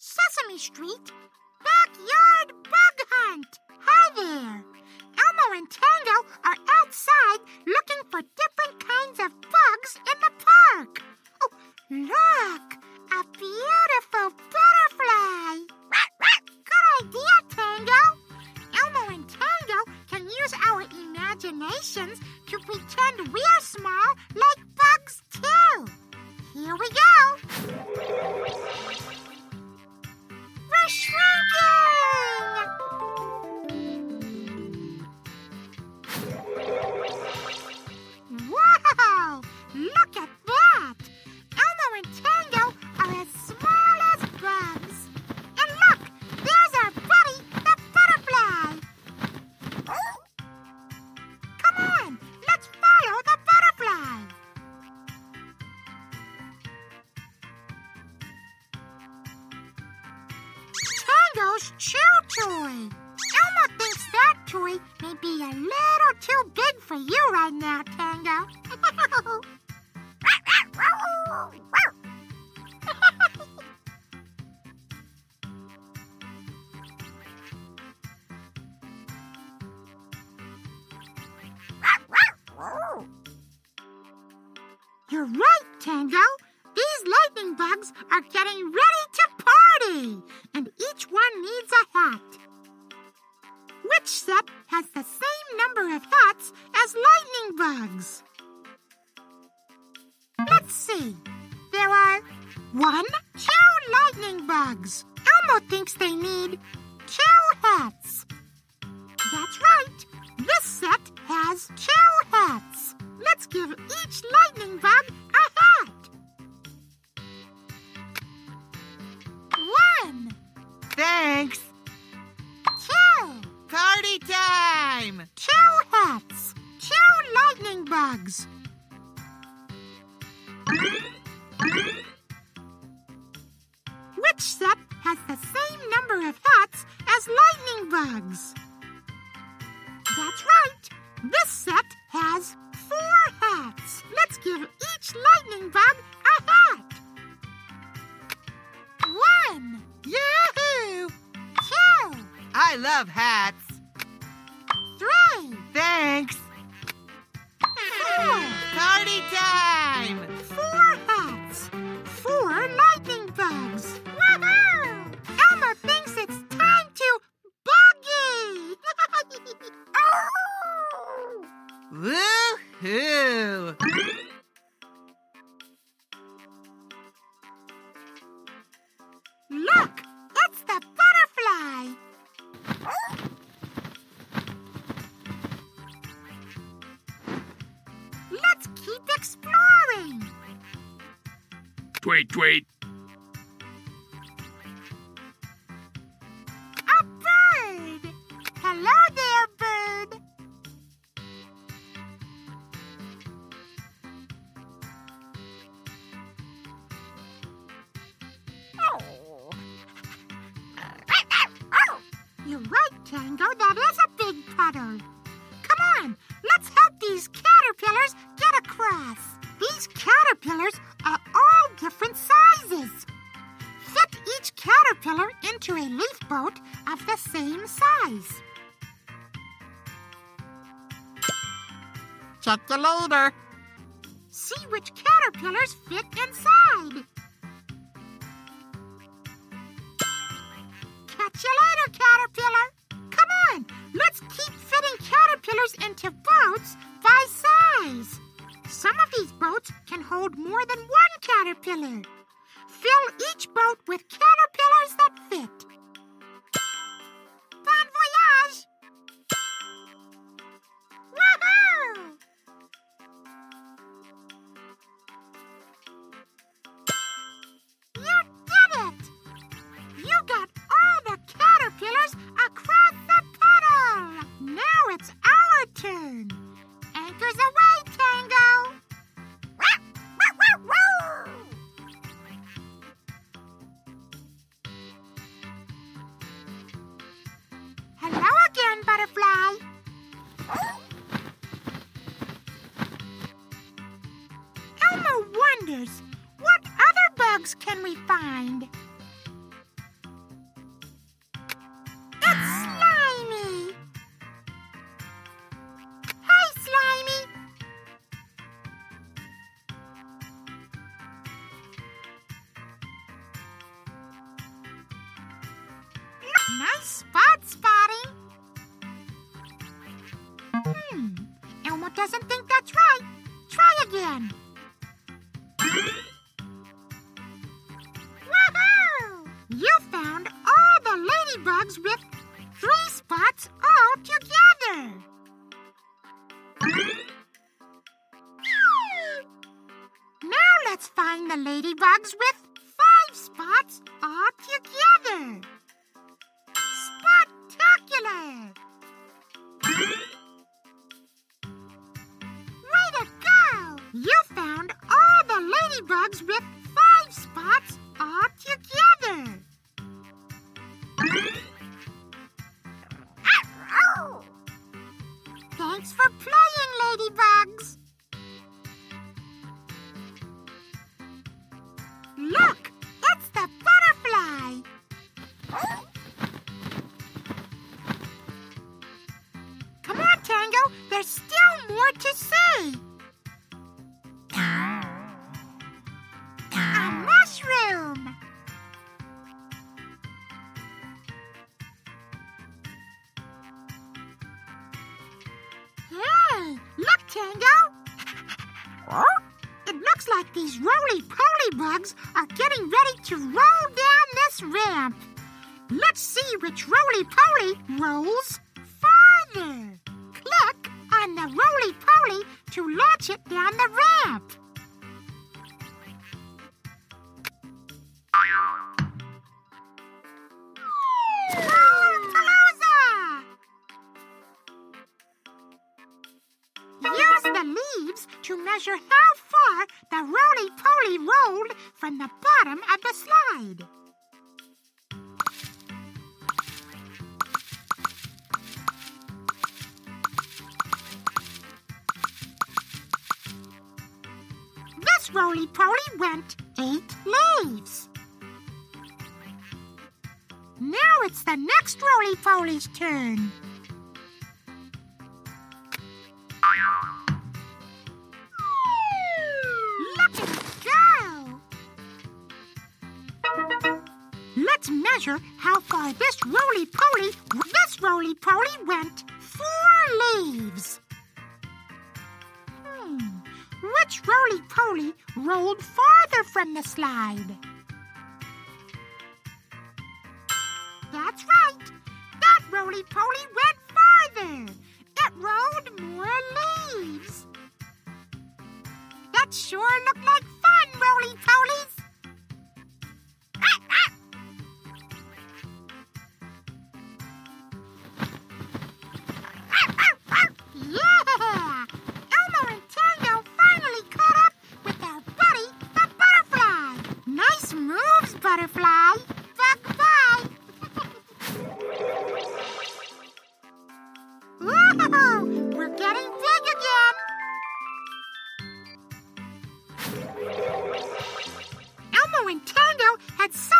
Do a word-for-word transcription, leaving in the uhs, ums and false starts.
Sesame Street, Backyard Bug Hunt. Hi there. Elmo and Tango are outside looking for different kinds of bugs in the park. Oh, look, a beautiful butterfly. Good idea, Tango. Elmo and Tango can use our imaginations to pretend we're small like bugs too. Here we go. We're shrinking! Whoa! Look at that! Elmo and Tango are as small as bugs. And look, there's our buddy, the butterfly. Come on, let's follow the butterfly. Tango's chew toy. Elmo thinks that toy may be a little too big for you right now, Tango. You're right, Tango. These lightning bugs are getting ready to party, and each one needs a hat. Which set has the same number of hats as lightning bugs? Let's see. There are one, two lightning bugs. Elmo thinks they need two hats. That's right. This set has two hats. Let's give each lightning bug a hat. One. Thanks. Two. Party time. Two hats. Two lightning bugs. Which set has the same number of hats as lightning bugs? That's right. This set has four hats. Let's give each lightning bug a hat. One. Yahoo! Two. I love hats. Three. Thanks. Four. Party time. Four hats. Four lightning bugs. Woohoo! Elmo thinks it's time to buggy. Oh! Woo-hoo! Look! It's the butterfly! Let's keep exploring! Tweet, tweet! A bird! Hello there, bird! You're right, Tango. That is a big puddle. Come on, let's help these caterpillars get across. These caterpillars are all different sizes. Fit each caterpillar into a leaf boat of the same size. Check the loader. See which caterpillars fit inside. Catch you later, caterpillar. Come on, let's keep fitting caterpillars into boats by size. Some of these boats can hold more than one caterpillar. Fill each boat with caterpillars that fit. Bon voyage! Woohoo! You did it! You got all the caterpillars across the puddle. Now it's our turn. Anchors away, Tango. Hello again, butterfly. Elmo wonders, what other bugs can we find? Nice spot spotting. Hmm, Elmo doesn't think that's right. Try again. Woohoo! You found all the ladybugs with three spots all together. Now let's find the ladybugs with five spots all together. Spectacular! Way to go! You found all the ladybugs with five spots all together. Thanks for playing, ladybugs. Look, it's the butterfly. Come on, Tango, there's still more to see. A mushroom. Hey, look, Tango. It looks like these roly-poly bugs are getting ready to roll down this ramp. Let's see which roly-poly rolls farther. Click on the roly-poly to launch it down the ramp. Roller-palooza! Use the leaves to measure how far the roly-poly rolled from the bottom of the slide. This roly-poly went eight leaves. Now it's the next roly-poly's turn. Let's measure how far this roly-poly, this roly-poly went four leaves. Hmm, which roly-poly rolled farther from the slide? That's right, that roly-poly went farther. It rolled more leaves. That sure looked like fun, roly-polies. It's so